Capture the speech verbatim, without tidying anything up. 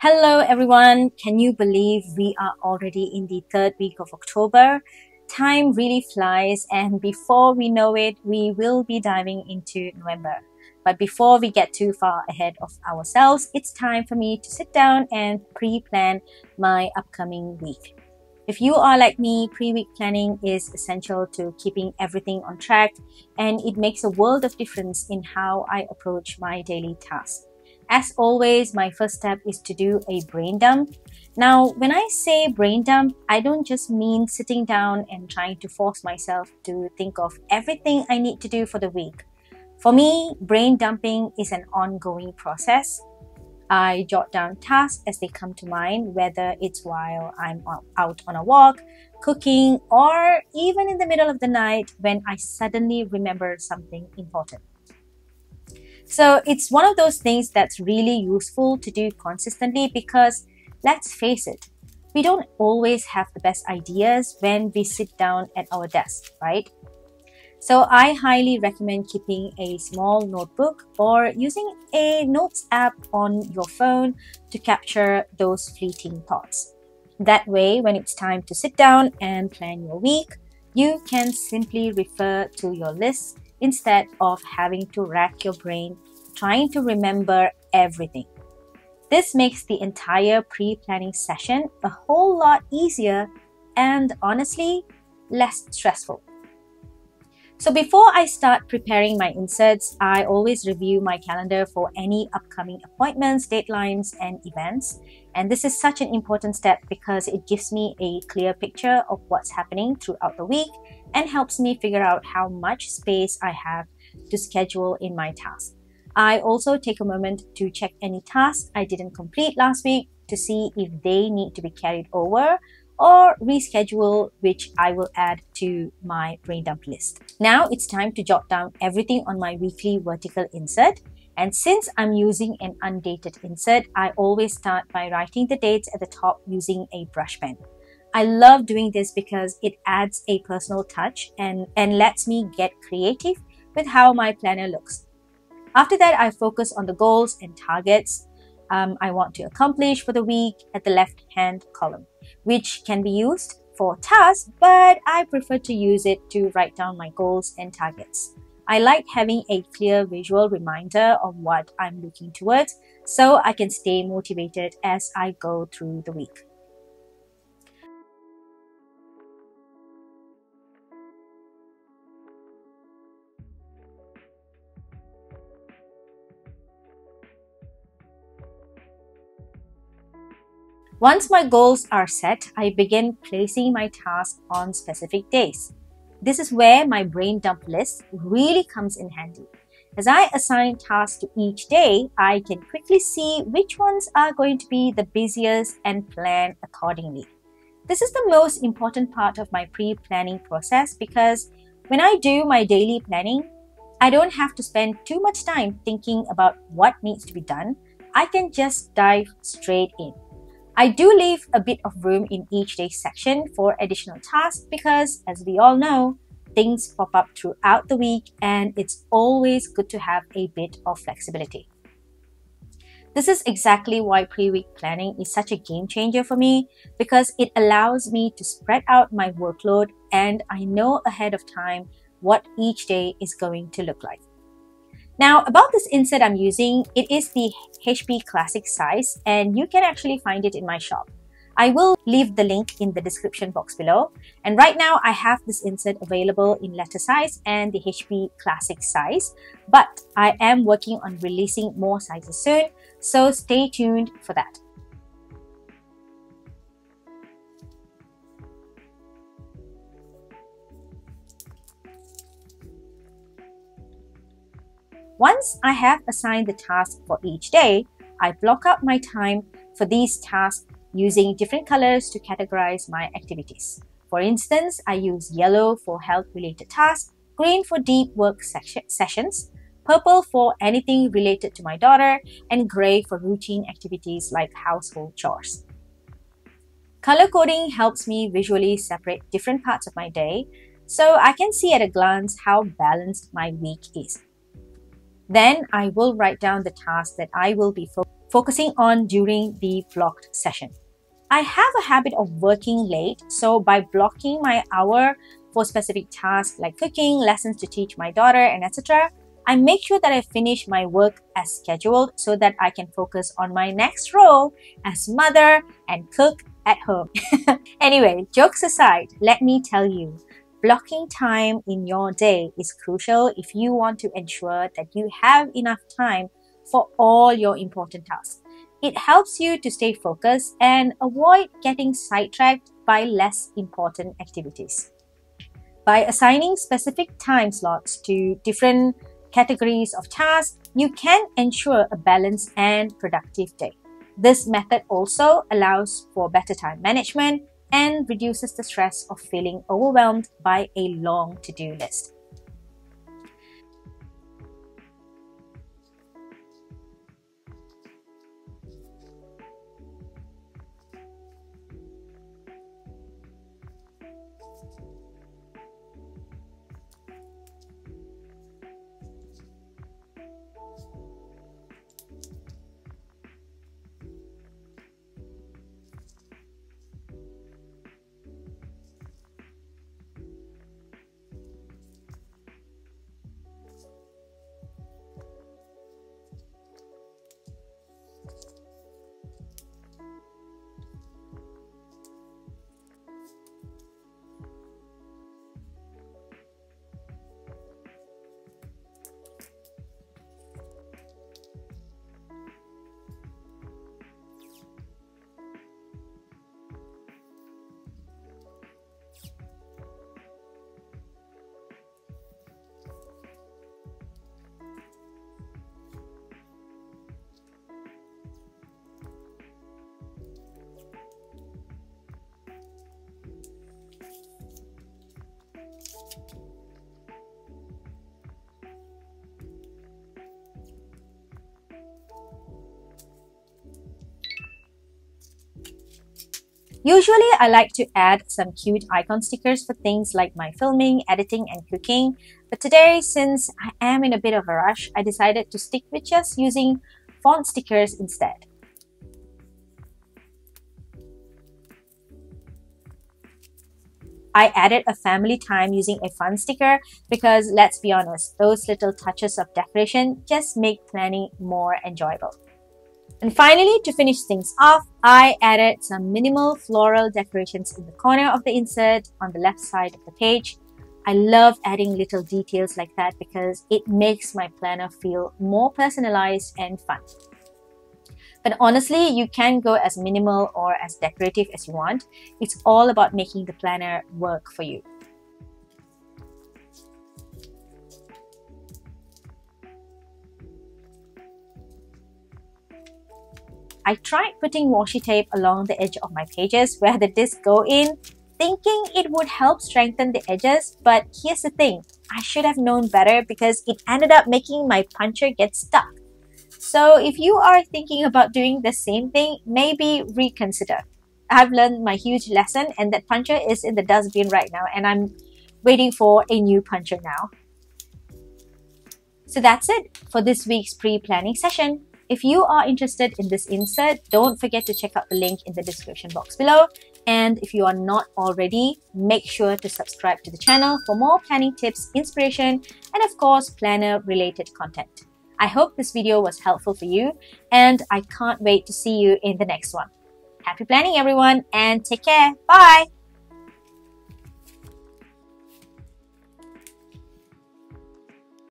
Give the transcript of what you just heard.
Hello everyone, can you believe we are already in the third week of October? Time really flies, and before we know it, we will be diving into November. But before we get too far ahead of ourselves, it's time for me to sit down and pre-plan my upcoming week. If you are like me, pre-week planning is essential to keeping everything on track, and it makes a world of difference in how I approach my daily tasks. As always, my first step is to do a brain dump. Now, when I say brain dump, I don't just mean sitting down and trying to force myself to think of everything I need to do for the week. For me, brain dumping is an ongoing process. I jot down tasks as they come to mind, whether it's while I'm out on a walk, cooking, or even in the middle of the night when I suddenly remember something important. So it's one of those things that's really useful to do consistently because, let's face it, we don't always have the best ideas when we sit down at our desk, right? So I highly recommend keeping a small notebook or using a notes app on your phone to capture those fleeting thoughts. That way, when it's time to sit down and plan your week, you can simply refer to your list instead of having to rack your brain trying to remember everything. This makes the entire pre-planning session a whole lot easier and, honestly, less stressful. So before I start preparing my inserts, I always review my calendar for any upcoming appointments, deadlines, and events. And this is such an important step because it gives me a clear picture of what's happening throughout the week and helps me figure out how much space I have to schedule in my task. I also take a moment to check any tasks I didn't complete last week to see if they need to be carried over or reschedule, which I will add to my brain dump list. Now it's time to jot down everything on my weekly vertical insert. And since I'm using an undated insert, I always start by writing the dates at the top using a brush pen. I love doing this because it adds a personal touch and, and lets me get creative with how my planner looks. After that, I focus on the goals and targets Um, I want to accomplish for the week at the left-hand column, which can be used for tasks, but I prefer to use it to write down my goals and targets. I like having a clear visual reminder of what I'm looking towards, so I can stay motivated as I go through the week. Once my goals are set, I begin placing my tasks on specific days. This is where my brain dump list really comes in handy. As I assign tasks to each day, I can quickly see which ones are going to be the busiest and plan accordingly. This is the most important part of my pre-planning process because when I do my daily planning, I don't have to spend too much time thinking about what needs to be done. I can just dive straight in. I do leave a bit of room in each day's section for additional tasks because, as we all know, things pop up throughout the week and it's always good to have a bit of flexibility. This is exactly why pre-week planning is such a game changer for me because it allows me to spread out my workload and I know ahead of time what each day is going to look like. Now, about this insert I'm using, it is the H P Classic size and you can actually find it in my shop. I will leave the link in the description box below. And right now I have this insert available in letter size and the H P Classic size, but I am working on releasing more sizes soon, so stay tuned for that. Once I have assigned the task for each day, I block out my time for these tasks using different colors to categorize my activities. For instance, I use yellow for health-related tasks, green for deep work sessions, purple for anything related to my daughter, and gray for routine activities like household chores. Color coding helps me visually separate different parts of my day, so I can see at a glance how balanced my week is. Then I will write down the tasks that I will be focused on. focusing on during the blocked session. I have a habit of working late, so by blocking my hour for specific tasks like cooking, lessons to teach my daughter, and et cetera, I make sure that I finish my work as scheduled so that I can focus on my next role as mother and cook at home. Anyway, jokes aside, let me tell you, blocking time in your day is crucial if you want to ensure that you have enough time for all your important tasks. It helps you to stay focused and avoid getting sidetracked by less important activities. By assigning specific time slots to different categories of tasks, you can ensure a balanced and productive day. This method also allows for better time management and reduces the stress of feeling overwhelmed by a long to-do list. Usually, I like to add some cute icon stickers for things like my filming, editing, and cooking. But today, since I am in a bit of a rush, I decided to stick with just using font stickers instead. I added a family time using a fun sticker because, let's be honest, those little touches of decoration just make planning more enjoyable. And finally, to finish things off, I added some minimal floral decorations in the corner of the insert on the left side of the page. I love adding little details like that because it makes my planner feel more personalized and fun. But honestly, you can go as minimal or as decorative as you want. It's all about making the planner work for you. I tried putting washi tape along the edge of my pages where the discs go in, thinking it would help strengthen the edges, but here's the thing, I should have known better because it ended up making my puncher get stuck. So if you are thinking about doing the same thing, maybe reconsider. I've learned my huge lesson and that puncher is in the dustbin right now and I'm waiting for a new puncher now. So that's it for this week's pre-planning session. If you are interested in this insert, don't forget to check out the link in the description box below. And if you are not already, make sure to subscribe to the channel for more planning tips, inspiration, and of course, planner-related content. I hope this video was helpful for you, and I can't wait to see you in the next one. Happy planning, everyone, and take care. Bye!